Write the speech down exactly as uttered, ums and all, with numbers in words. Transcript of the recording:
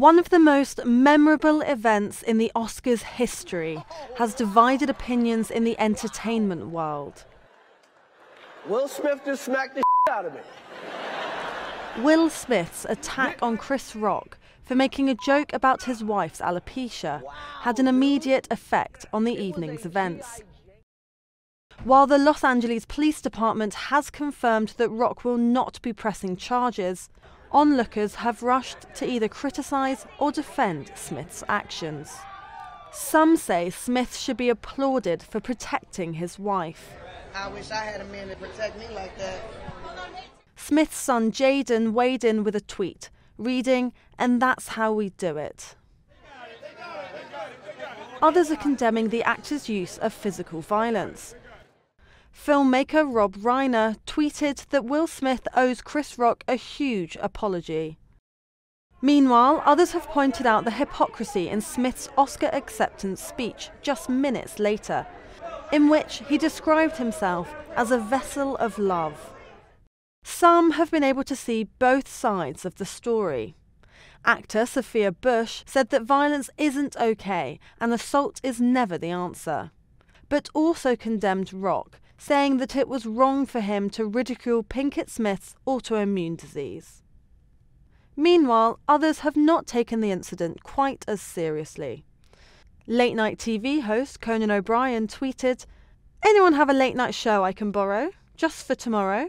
One of the most memorable events in the Oscars history has divided opinions in the entertainment world. Will Smith just smacked the shit out of me. Will Smith's attack on Chris Rock for making a joke about his wife's alopecia had an immediate effect on the evening's events. While the Los Angeles Police Department has confirmed that Rock will not be pressing charges, onlookers have rushed to either criticise or defend Smith's actions. Some say Smith should be applauded for protecting his wife. I wish I had a man to protect me like that. Smith's son Jaden weighed in with a tweet, reading, "And that's how we do it." Others are condemning the actor's use of physical violence. Filmmaker Rob Reiner tweeted that Will Smith owes Chris Rock a huge apology. Meanwhile, others have pointed out the hypocrisy in Smith's Oscar acceptance speech just minutes later, in which he described himself as a vessel of love. Some have been able to see both sides of the story. Actor Sophia Bush said that violence isn't okay and assault is never the answer, but also condemned Rock, saying that it was wrong for him to ridicule Pinkett Smith's autoimmune disease. Meanwhile, others have not taken the incident quite as seriously. Late-night T V host Conan O'Brien tweeted, "Anyone have a late-night show I can borrow? Just for tomorrow."